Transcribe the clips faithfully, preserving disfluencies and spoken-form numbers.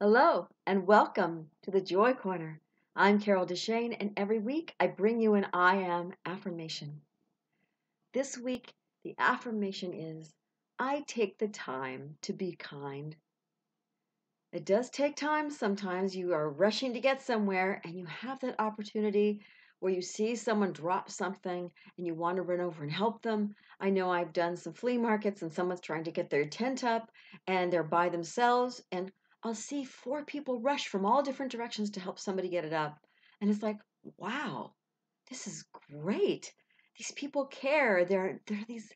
Hello and welcome to The Joy Corner. I'm Carol DeShane, and every week I bring you an I Am affirmation. This week, the affirmation is, I take the time to be kind. It does take time. Sometimes you are rushing to get somewhere and you have that opportunity where you see someone drop something and you want to run over and help them. I know I've done some flea markets and someone's trying to get their tent up and they're by themselves, and I'll see four people rush from all different directions to help somebody get it up. And it's like, wow, this is great. These people care. They're, they're these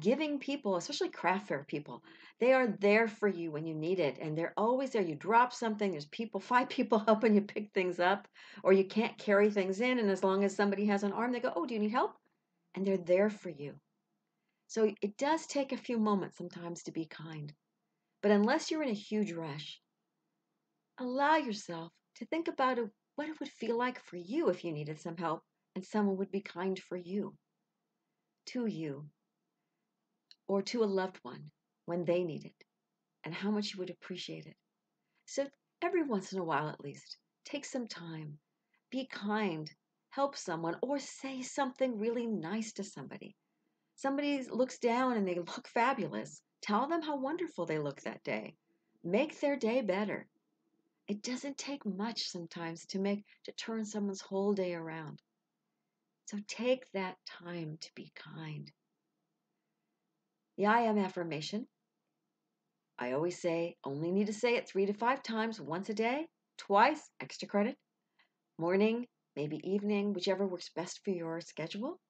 giving people, especially craft fair people. They are there for you when you need it. And they're always there. You drop something, there's people, five people helping you pick things up, or you can't carry things in. And as long as somebody has an arm, they go, oh, do you need help? And they're there for you. So it does take a few moments sometimes to be kind. But unless you're in a huge rush, allow yourself to think about what it would feel like for you if you needed some help and someone would be kind for you, to you, or to a loved one when they need it, and how much you would appreciate it. So every once in a while, at least, take some time, be kind, help someone, or say something really nice to somebody. Somebody looks down and they look fabulous. Tell them how wonderful they look that day. Make their day better. It doesn't take much sometimes to make to turn someone's whole day around. So take that time to be kind. The I Am affirmation, I always say, only need to say it three to five times, once a day, twice, extra credit, morning, maybe evening, whichever works best for your schedule.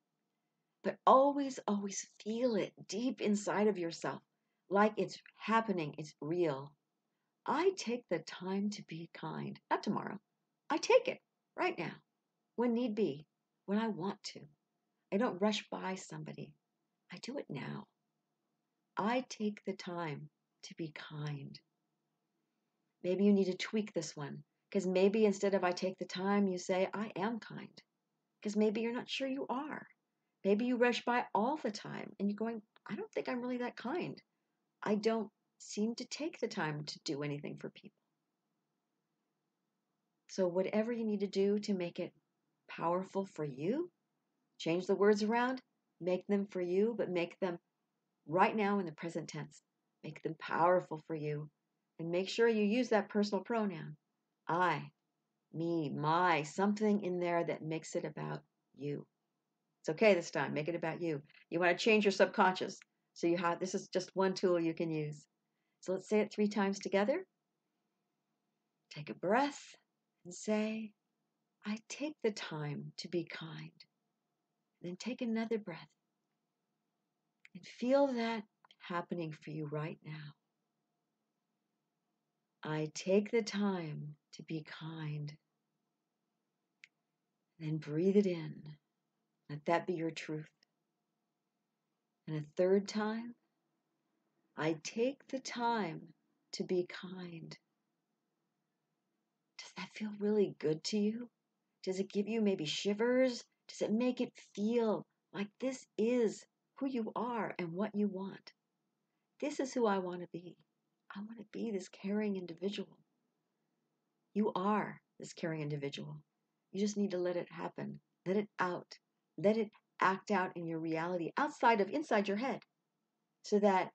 But always, always feel it deep inside of yourself, like it's happening, it's real. I take the time to be kind. Not tomorrow. I take it right now, when need be, when I want to. I don't rush by somebody. I do it now. I take the time to be kind. Maybe you need to tweak this one, because maybe instead of I take the time, you say I am kind, because maybe you're not sure you are. Maybe you rush by all the time and you're going, I don't think I'm really that kind. I don't seem to take the time to do anything for people. So whatever you need to do to make it powerful for you, change the words around, make them for you, but make them right now in the present tense. Make them powerful for you, and make sure you use that personal pronoun. I, me, my, something in there that makes it about you. It's okay this time. Make it about you. You want to change your subconscious. So you have, this is just one tool you can use. So let's say it three times together. Take a breath and say, I take the time to be kind. And then take another breath and feel that happening for you right now. I take the time to be kind. And then breathe it in. Let that be your truth. And a third time, I take the time to be kind. Does that feel really good to you? Does it give you maybe shivers? Does it make it feel like this is who you are and what you want? This is who I want to be. I want to be this caring individual. You are this caring individual. You just need to let it happen. Let it out. Let it act out in your reality, outside of, inside your head, so that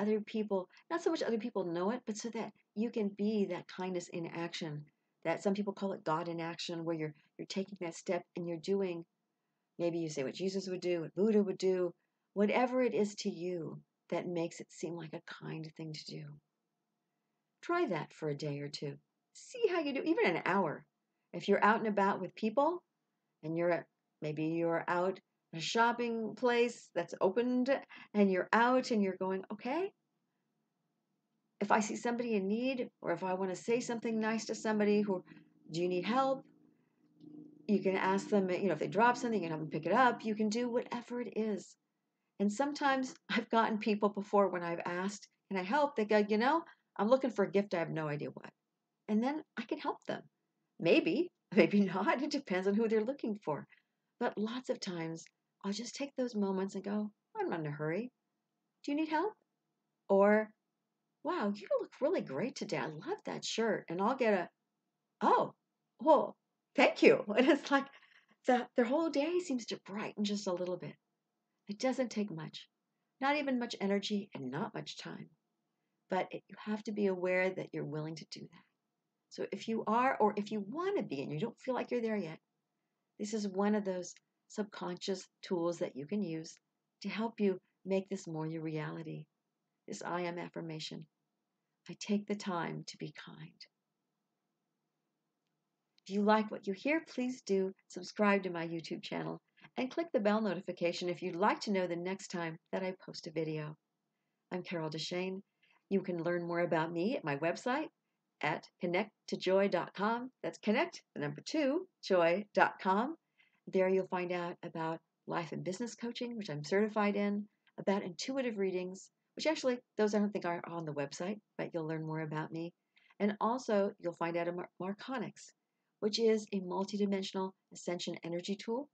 other people, not so much other people know it, but so that you can be that kindness in action, that some people call it God in action, where you're you're taking that step and you're doing, maybe you say what Jesus would do, what Buddha would do, whatever it is to you that makes it seem like a kind thing to do. Try that for a day or two. See how you do, even an hour. If you're out and about with people, and you're at, maybe you're out in a shopping place that's opened and you're out and you're going, okay, if I see somebody in need, or if I want to say something nice to somebody, who, do you need help? You can ask them, you know, if they drop something, you can have them pick it up. You can do whatever it is. And sometimes I've gotten people before when I've asked, can I help? They go, you know, I'm looking for a gift. I have no idea what. And then I can help them. Maybe, maybe not. It depends on who they're looking for. But lots of times, I'll just take those moments and go, I'm not in a hurry. Do you need help? Or wow, you look really great today. I love that shirt. And I'll get a, oh, well, thank you. And it's like the, their whole day seems to brighten just a little bit. It doesn't take much, not even much energy and not much time. But it, you have to be aware that you're willing to do that. So if you are, or if you want to be, and you don't feel like you're there yet, this is one of those subconscious tools that you can use to help you make this more your reality. This I am affirmation. I take the time to be kind. If you like what you hear, please do subscribe to my YouTube channel and click the bell notification if you'd like to know the next time that I post a video. I'm Carol DeShane. You can learn more about me at my website at connect to joy dot com. That's connect, the number two, joy dot com. There you'll find out about life and business coaching, which I'm certified in, about intuitive readings, which actually, those I don't think are on the website, but you'll learn more about me. And also, you'll find out about Marconics, which is a multidimensional ascension energy tool,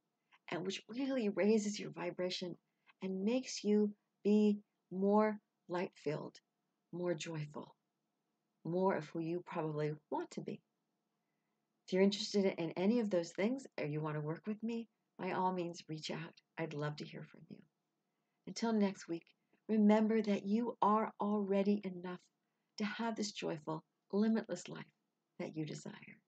and which really raises your vibration and makes you be more light-filled, more joyful, more of who you probably want to be. If you're interested in any of those things, or you want to work with me, by all means, reach out. I'd love to hear from you. Until next week, remember that you are already enough to have this joyful, limitless life that you desire.